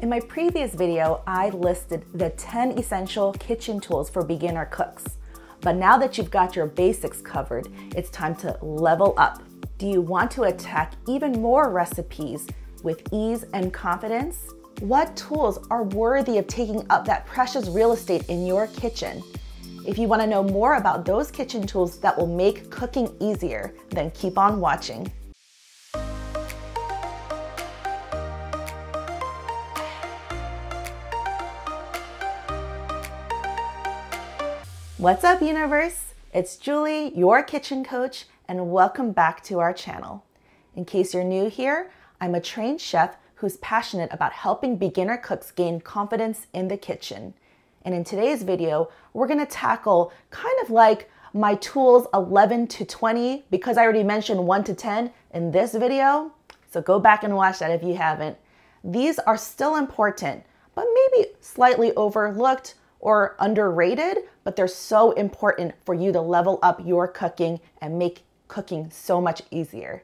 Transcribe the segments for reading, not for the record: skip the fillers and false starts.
In my previous video, I listed the 10 essential kitchen tools for beginner cooks. But now that you've got your basics covered, it's time to level up. Do you want to attack even more recipes with ease and confidence? What tools are worthy of taking up that precious real estate in your kitchen? If you want to know more about those kitchen tools that will make cooking easier, then keep on watching. What's up, universe? It's Julie, your kitchen coach, and welcome back to our channel. In case you're new here, I'm a trained chef who's passionate about helping beginner cooks gain confidence in the kitchen. And in today's video, we're gonna tackle kind of like my tools 11 to 20, because I already mentioned 1 to 10 in this video. So go back and watch that if you haven't. These are still important, but maybe slightly overlooked or underrated, but they're so important for you to level up your cooking and make cooking so much easier.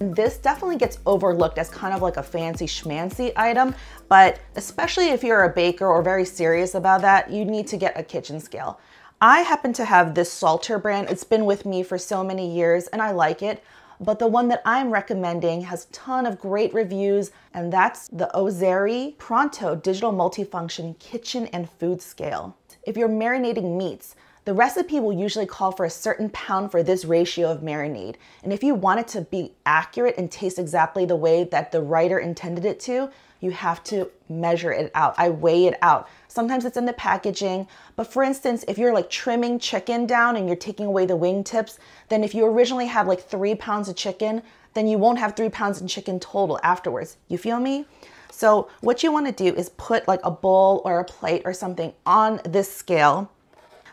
This definitely gets overlooked as kind of like a fancy schmancy item, but especially if you're a baker or very serious about that, you need to get a kitchen scale. I happen to have this Salter brand. It's been with me for so many years and I like it, but the one that I'm recommending has a ton of great reviews, and that's the Ozeri Pronto Digital Multifunction Kitchen and Food Scale. If you're marinating meats, the recipe will usually call for a certain pound for this ratio of marinade. And if you want it to be accurate and taste exactly the way that the writer intended it to, you have to measure it out. I weigh it out. Sometimes it's in the packaging, but for instance, if you're like trimming chicken down and you're taking away the wingtips, then if you originally had like 3 pounds of chicken, then you won't have 3 pounds of chicken total afterwards. You feel me? So what you want to do is put like a bowl or a plate or something on this scale.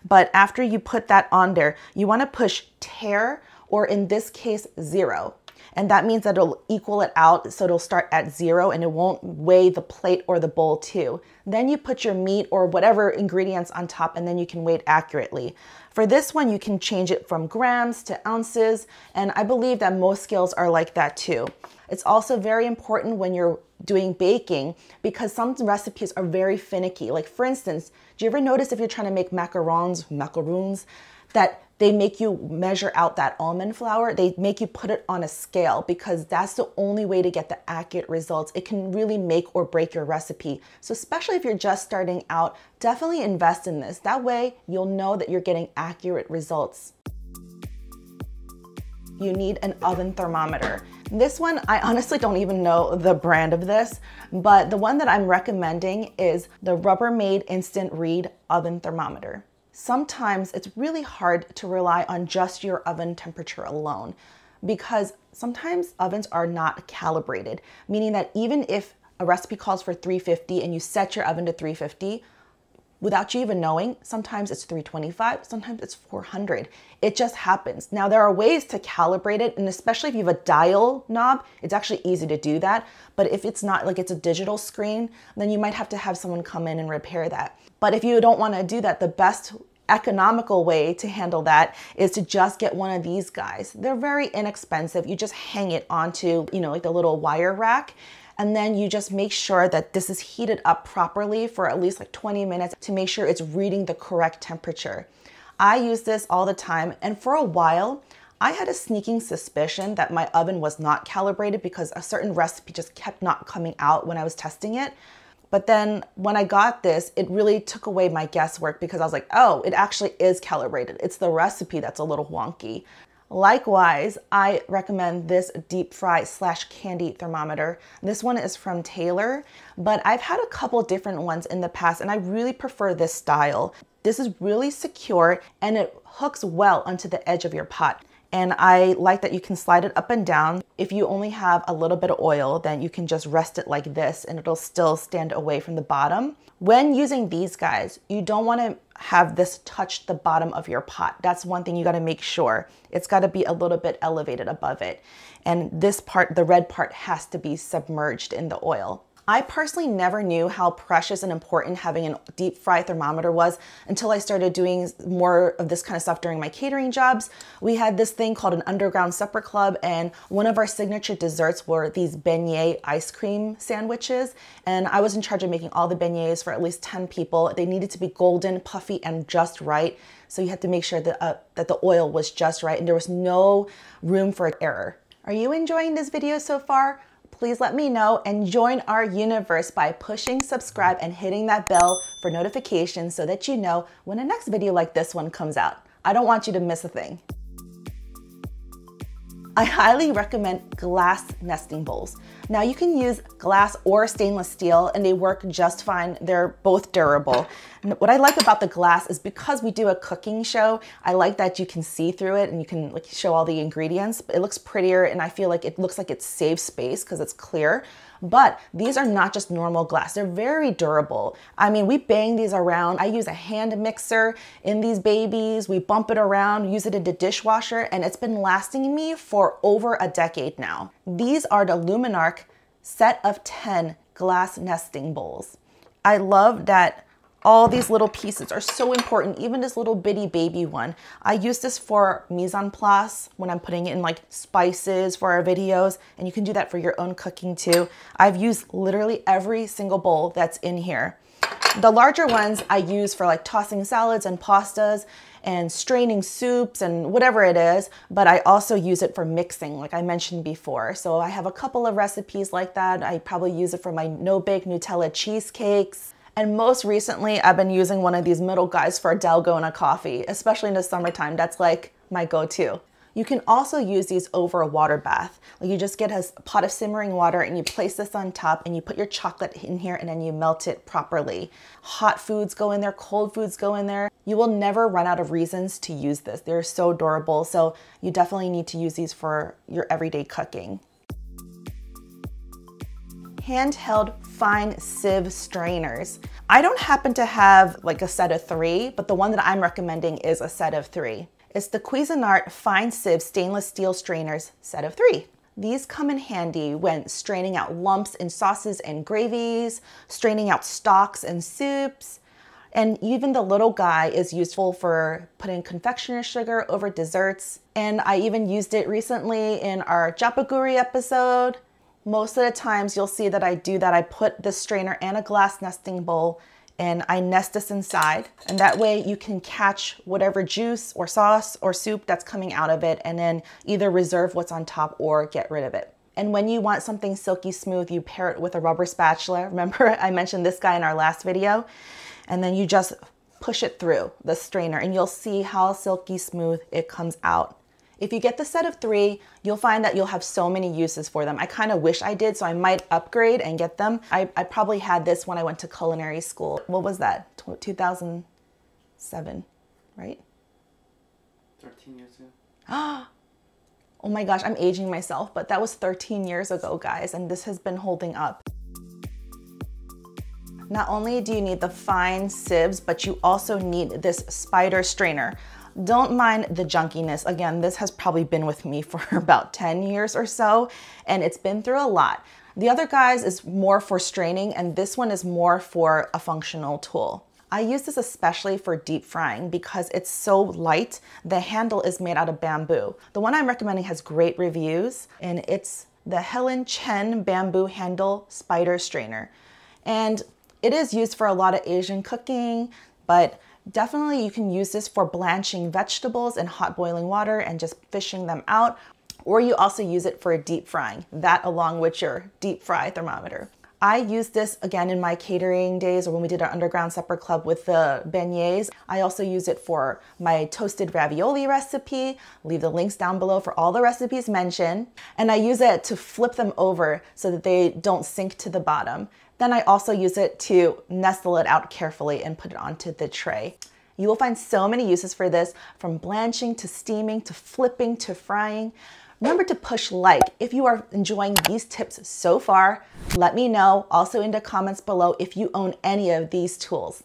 But after you put that on there, you want to push tear, or in this case, 0. And that means that it'll equal it out, so it'll start at 0 and it won't weigh the plate or the bowl too. Then you put your meat or whatever ingredients on top, and then you can weigh it accurately. For this one, you can change it from grams to ounces, and I believe that most scales are like that too. It's also very important when you're doing baking, because some recipes are very finicky. Like for instance, do you ever notice if you're trying to make macaroons, that they make you measure out that almond flour? They make you put it on a scale because that's the only way to get the accurate results. It can really make or break your recipe. So especially if you're just starting out, definitely invest in this. That way you'll know that you're getting accurate results. You need an oven thermometer. This one, I honestly don't even know the brand of this, but the one that I'm recommending is the Rubbermaid Instant Read Oven Thermometer. Sometimes it's really hard to rely on just your oven temperature alone, because sometimes ovens are not calibrated, meaning that even if a recipe calls for 350 and you set your oven to 350, without you even knowing, sometimes it's 325, sometimes it's 400. It just happens. Now, there are ways to calibrate it, and especially if you have a dial knob, it's actually easy to do that. But if it's not, like it's a digital screen, then you might have to have someone come in and repair that. But if you don't want to do that, the best economical way to handle that is to just get one of these guys. They're very inexpensive. You just hang it onto, you know, like the little wire rack. And then you just make sure that this is heated up properly for at least like 20 minutes to make sure it's reading the correct temperature. I use this all the time, and for a while, I had a sneaking suspicion that my oven was not calibrated because a certain recipe just kept not coming out when I was testing it. But then when I got this, it really took away my guesswork because I was like, oh, it actually is calibrated. It's the recipe that's a little wonky. Likewise, I recommend this deep fry / candy thermometer. This one is from Taylor, but I've had a couple different ones in the past and I really prefer this style. This is really secure and it hooks well onto the edge of your pot. And I like that you can slide it up and down. If you only have a little bit of oil, then you can just rest it like this and it'll still stand away from the bottom. When using these guys, you don't want to have this touch the bottom of your pot. That's one thing you got to make sure. It's got to be a little bit elevated above it. And this part, the red part, has to be submerged in the oil. I personally never knew how precious and important having a deep fry thermometer was until I started doing more of this kind of stuff during my catering jobs. We had this thing called an underground supper club, and one of our signature desserts were these beignet ice cream sandwiches. And I was in charge of making all the beignets for at least 10 people. They needed to be golden, puffy, and just right. So you had to make sure that the oil was just right and there was no room for error. Are you enjoying this video so far? Please let me know and join our universe by pushing subscribe and hitting that bell for notifications so that you know when a next video like this one comes out. I don't want you to miss a thing. I highly recommend glass nesting bowls. Now you can use glass or stainless steel and they work just fine. They're both durable. And what I like about the glass is because we do a cooking show, I like that you can see through it and you can like show all the ingredients. It looks prettier and I feel like it looks like it saves space because it's clear. But these are not just normal glass. They're very durable. I mean, we bang these around. I use a hand mixer in these babies. We bump it around, use it in the dishwasher, and it's been lasting me for over a decade now. These are the Luminarc set of 10 glass nesting bowls. I love that all these little pieces are so important, even this little bitty baby one. I use this for mise en place when I'm putting in like spices for our videos, and you can do that for your own cooking too. I've used literally every single bowl that's in here. The larger ones I use for like tossing salads and pastas and straining soups and whatever it is, but I also use it for mixing like I mentioned before. So I have a couple of recipes like that. I probably use it for my no-bake Nutella cheesecakes. And most recently, I've been using one of these middle guys for a dalgona coffee, especially in the summertime. That's like my go-to. You can also use these over a water bath. Like you just get a pot of simmering water and you place this on top and you put your chocolate in here and then you melt it properly. Hot foods go in there, cold foods go in there. You will never run out of reasons to use this. They're so durable, so you definitely need to use these for your everyday cooking. Handheld fine sieve strainers. I don't happen to have like a set of 3, but the one that I'm recommending is a set of 3. It's the Cuisinart Fine Sieve Stainless Steel Strainers set of 3. These come in handy when straining out lumps in sauces and gravies, straining out stocks and soups, and even the little guy is useful for putting confectioner's sugar over desserts. And I even used it recently in our Jjapaguri episode. Most of the times you'll see that I do that. I put this strainer and a glass nesting bowl and I nest this inside. And that way you can catch whatever juice or sauce or soup that's coming out of it and then either reserve what's on top or get rid of it. And when you want something silky smooth, you pair it with a rubber spatula. Remember I mentioned this guy in our last video? And then you just push it through the strainer and you'll see how silky smooth it comes out. If you get the set of 3, you'll find that you'll have so many uses for them. I kind of wish I did, so I might upgrade and get them. I probably had this when I went to culinary school. What was that? 2007, right? 13 years ago. Oh my gosh, I'm aging myself, but that was 13 years ago, guys, and this has been holding up. Not only do you need the fine sieves, but you also need this spider strainer. Don't mind the junkiness. Again, this has probably been with me for about 10 years or so, and it's been through a lot. The other guys is more for straining, and this one is more for a functional tool. I use this especially for deep frying because it's so light. The handle is made out of bamboo. The one I'm recommending has great reviews, and it's the Helen Chen Bamboo Handle Spider Strainer. And it is used for a lot of Asian cooking, but definitely you can use this for blanching vegetables in hot boiling water and just fishing them out, or you also use it for deep frying, that along with your deep fry thermometer. I use this again in my catering days or when we did our underground supper club with the beignets. I also use it for my toasted ravioli recipe. Leave the links down below for all the recipes mentioned. And I use it to flip them over so that they don't sink to the bottom. Then I also use it to nestle it out carefully and put it onto the tray. You will find so many uses for this, from blanching to steaming to flipping to frying. Remember to push like if you are enjoying these tips so far. Let me know also in the comments below if you own any of these tools.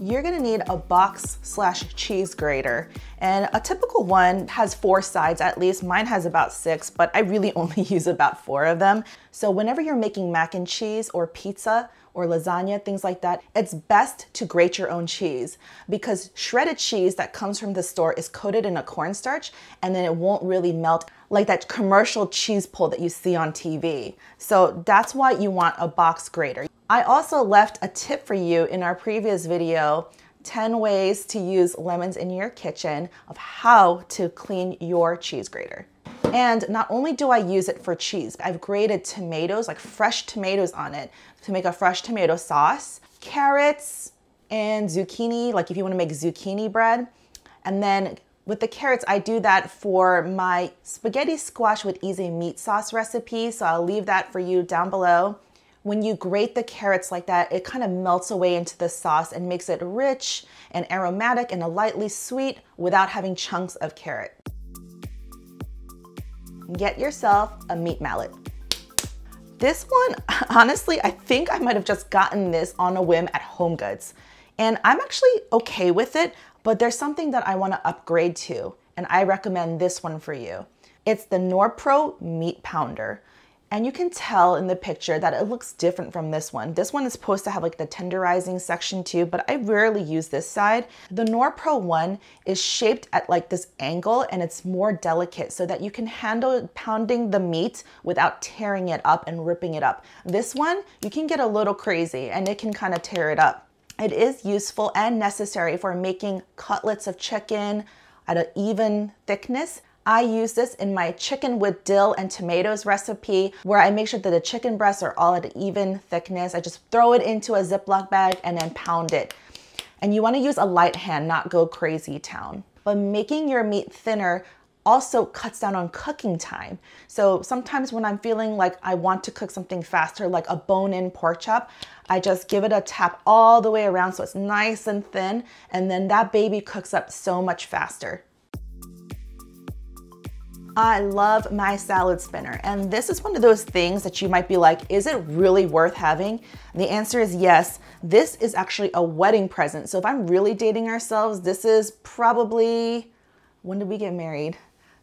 you're gonna need a box/cheese grater. And a typical one has 4 sides at least. Mine has about 6, but I really only use about 4 of them. So whenever you're making mac and cheese or pizza or lasagna, things like that, it's best to grate your own cheese because shredded cheese that comes from the store is coated in a cornstarch and then it won't really melt like that commercial cheese pull that you see on TV. So that's why you want a box grater. I also left a tip for you in our previous video, 10 ways to use lemons in your kitchen, of how to clean your cheese grater. And not only do I use it for cheese, I've grated tomatoes, like fresh tomatoes on it to make a fresh tomato sauce, carrots and zucchini, like if you wanna make zucchini bread. And then with the carrots, I do that for my spaghetti squash with easy meat sauce recipe. So I'll leave that for you down below. When you grate the carrots like that, it kind of melts away into the sauce and makes it rich and aromatic and lightly sweet without having chunks of carrot. Get yourself a meat mallet. This one, honestly, I think I might have just gotten this on a whim at HomeGoods. And I'm actually okay with it, but there's something that I want to upgrade to, and I recommend this one for you. It's the Norpro Meat Pounder. And you can tell in the picture that it looks different from this one. This one is supposed to have like the tenderizing section too, but I rarely use this side. The Norpro one is shaped at like this angle and it's more delicate so that you can handle pounding the meat without tearing it up and ripping it up. This one, you can get a little crazy and it can kind of tear it up. It is useful and necessary for making cutlets of chicken at an even thickness. I use this in my chicken with dill and tomatoes recipe where I make sure that the chicken breasts are all at an even thickness. I just throw it into a Ziploc bag and then pound it. And you want to use a light hand, not go crazy town. But making your meat thinner also cuts down on cooking time. So sometimes when I'm feeling like I want to cook something faster, like a bone-in pork chop, I just give it a tap all the way around so it's nice and thin, and then that baby cooks up so much faster. I love my salad spinner, and this is one of those things that you might be like, is it really worth having? The answer is yes. This is actually a wedding present. So if I'm really dating ourselves, this is probably, when did we get married?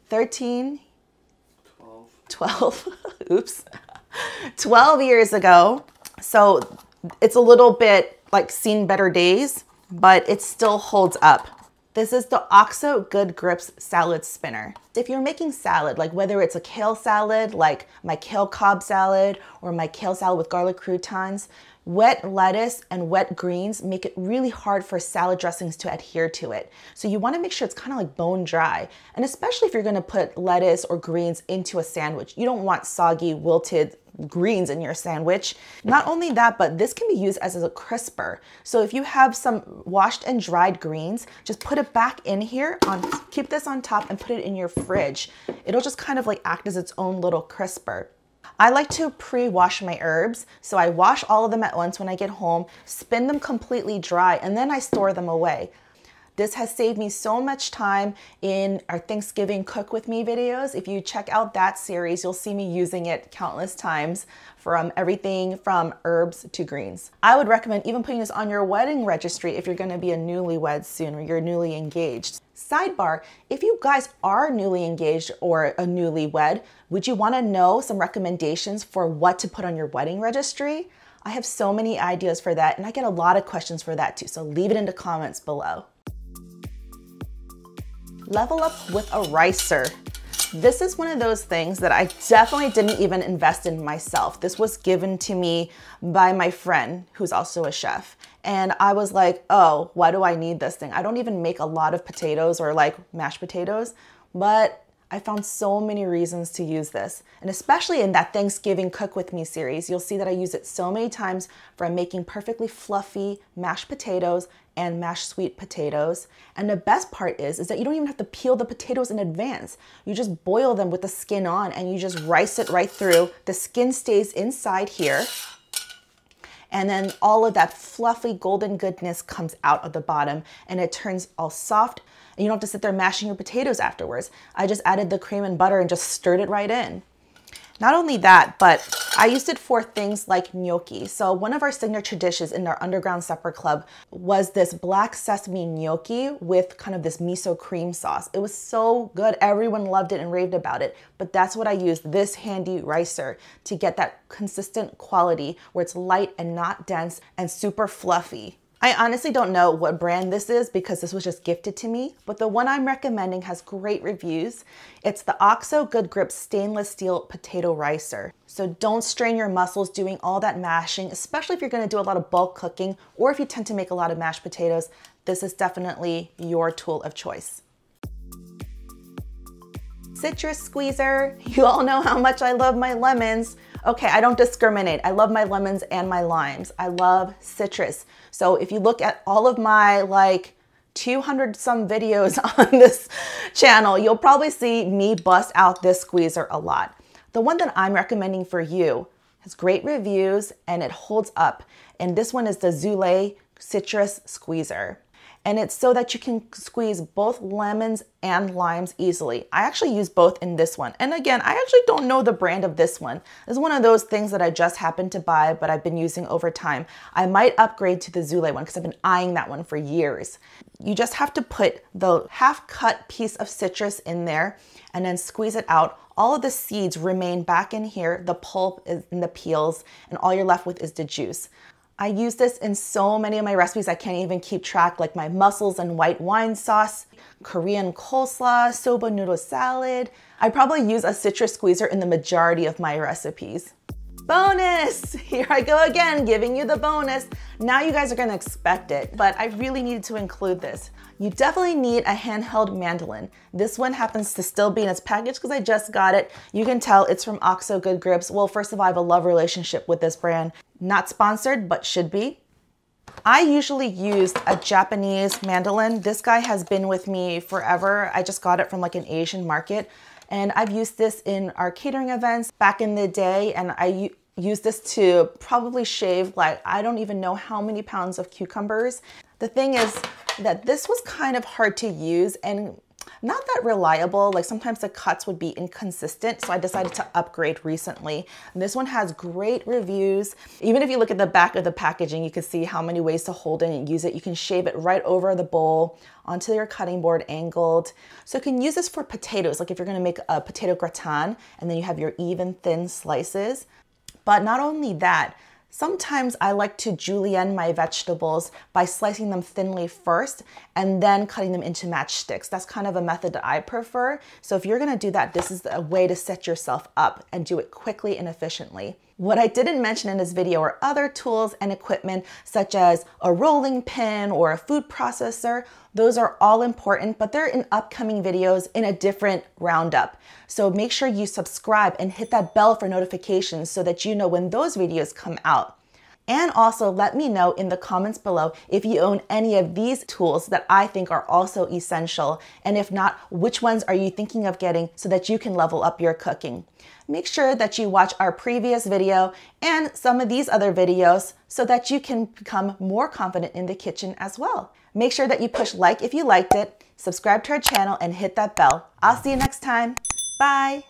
13? 12. Oops. 12 years ago. So it's a little bit like seen better days, but it still holds up. This is the OXO Good Grips Salad Spinner. If you're making salad, like whether it's a kale salad, like my kale cob salad or my kale salad with garlic croutons, wet lettuce and wet greens make it really hard for salad dressings to adhere to it. So you wanna make sure it's kind of like bone dry. And especially if you're gonna put lettuce or greens into a sandwich, you don't want soggy, wilted greens in your sandwich. Not only that, but this can be used as a crisper. So if you have some washed and dried greens, just put it back in here, keep this on top and put it in your fridge. It'll just kind of like act as its own little crisper. I like to pre-wash my herbs. So I wash all of them at once when I get home, spin them completely dry, and then I store them away. This has saved me so much time in our Thanksgiving Cook With Me videos. If you check out that series, you'll see me using it countless times, from everything from herbs to greens. I would recommend even putting this on your wedding registry if you're gonna be a newlywed soon or you're newly engaged. Sidebar, if you guys are newly engaged or a newlywed, would you wanna know some recommendations for what to put on your wedding registry? I have so many ideas for that, and I get a lot of questions for that too, so leave it in the comments below. Level up with a ricer. This is one of those things that I definitely didn't even invest in myself. This was given to me by my friend who's also a chef. And I was like, oh, why do I need this thing? I don't even make a lot of potatoes or like mashed potatoes, but I found so many reasons to use this. And especially in that Thanksgiving Cook With Me series, you'll see that I use it so many times from making perfectly fluffy mashed potatoes and mashed sweet potatoes. And the best part is that you don't even have to peel the potatoes in advance. You just boil them with the skin on and you just rice it right through. The skin stays inside here. And then all of that fluffy golden goodness comes out of the bottom and it turns all soft. And you don't have to sit there mashing your potatoes afterwards. I just added the cream and butter and just stirred it right in. Not only that, but I used it for things like gnocchi. So one of our signature dishes in our Underground Supper Club was this black sesame gnocchi with kind of this miso cream sauce. It was so good. Everyone loved it and raved about it. But that's what I used this handy ricer to get that consistent quality where it's light and not dense and super fluffy. I honestly don't know what brand this is because this was just gifted to me, but the one I'm recommending has great reviews. It's the OXO Good Grip Stainless Steel Potato Ricer. So don't strain your muscles doing all that mashing, especially if you're gonna do a lot of bulk cooking or if you tend to make a lot of mashed potatoes. This is definitely your tool of choice. Citrus squeezer. You all know how much I love my lemons. Okay, I don't discriminate. I love my lemons and my limes. I love citrus. So if you look at all of my like 200 some videos on this channel, you'll probably see me bust out this squeezer a lot. The one that I'm recommending for you has great reviews and it holds up. And this one is the Zulu Citrus Squeezer. And it's so that you can squeeze both lemons and limes easily. I actually use both in this one. And again, I actually don't know the brand of this one. It's one of those things that I just happened to buy, but I've been using over time. I might upgrade to the Zulu one because I've been eyeing that one for years. You just have to put the half cut piece of citrus in there and then squeeze it out. All of the seeds remain back in here. The pulp is in the peels and all you're left with is the juice. I use this in so many of my recipes, I can't even keep track, like my mussels and white wine sauce, Korean coleslaw, soba noodle salad. I probably use a citrus squeezer in the majority of my recipes. Bonus! Here I go again, giving you the bonus. Now you guys are gonna expect it, but I really needed to include this. You definitely need a handheld mandolin. This one happens to still be in its package because I just got it. You can tell it's from OXO Good Grips. Well, first of all, I have a love relationship with this brand. Not sponsored, but should be. I usually used a Japanese mandolin. This guy has been with me forever. I just got it from like an Asian market. And I've used this in our catering events back in the day. And I use this to probably shave like, I don't even know how many pounds of cucumbers. The thing is that this was kind of hard to use and not that reliable. Like sometimes the cuts would be inconsistent. So I decided to upgrade recently. And this one has great reviews. Even if you look at the back of the packaging, you can see how many ways to hold it and use it. You can shave it right over the bowl onto your cutting board angled. So you can use this for potatoes. Like if you're gonna make a potato gratin and then you have your even thin slices. But not only that, sometimes I like to julienne my vegetables by slicing them thinly first and then cutting them into matchsticks. That's kind of a method that I prefer. So if you're gonna do that, this is a way to set yourself up and do it quickly and efficiently. What I didn't mention in this video are other tools and equipment such as a rolling pin or a food processor. Those are all important, but they're in upcoming videos in a different roundup. So make sure you subscribe and hit that bell for notifications so that you know when those videos come out. And also let me know in the comments below if you own any of these tools that I think are also essential. And if not, which ones are you thinking of getting so that you can level up your cooking? Make sure that you watch our previous video and some of these other videos so that you can become more confident in the kitchen as well. Make sure that you push like if you liked it, subscribe to our channel and hit that bell. I'll see you next time. Bye.